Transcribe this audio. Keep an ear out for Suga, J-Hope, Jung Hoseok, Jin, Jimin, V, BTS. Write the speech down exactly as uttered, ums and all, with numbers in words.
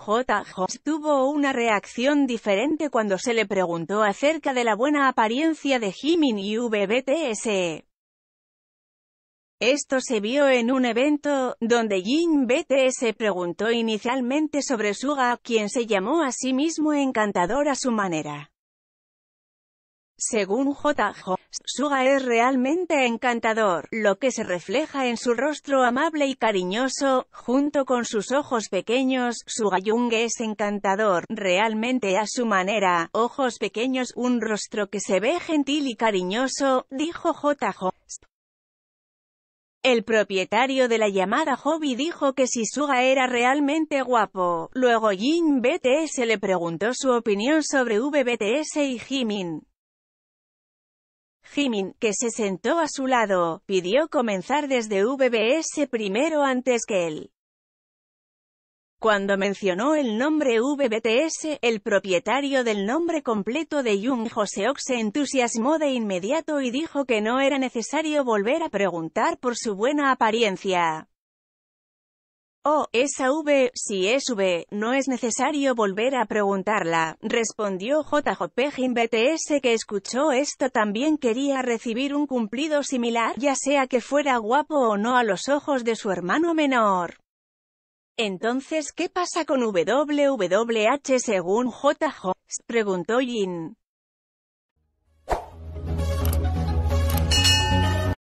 J-Hope tuvo una reacción diferente cuando se le preguntó acerca de la buena apariencia de Jimin y B T S. Esto se vio en un evento, donde Jin B T S preguntó inicialmente sobre Suga, quien se llamó a sí mismo encantador a su manera. Según J-Hope, Suga es realmente encantador, lo que se refleja en su rostro amable y cariñoso, junto con sus ojos pequeños. Suga Jung es encantador, realmente a su manera, ojos pequeños, un rostro que se ve gentil y cariñoso, dijo J-Hope. El propietario de la llamada Hobby dijo que si Suga era realmente guapo. Luego Jin B T S le preguntó su opinión sobre V B T S y Jimin. Jimin, que se sentó a su lado, pidió comenzar desde V B S primero antes que él. Cuando mencionó el nombre V B T S, el propietario del nombre completo de Jung Hoseok se entusiasmó de inmediato y dijo que no era necesario volver a preguntar por su buena apariencia. «Oh, esa V, si es V, no es necesario volver a preguntarla», respondió J-Hope. Jin B T S, que escuchó esto, también quería recibir un cumplido similar, ya sea que fuera guapo o no a los ojos de su hermano menor. Entonces, ¿qué pasa con W W H según J-Hope? Preguntó Jin.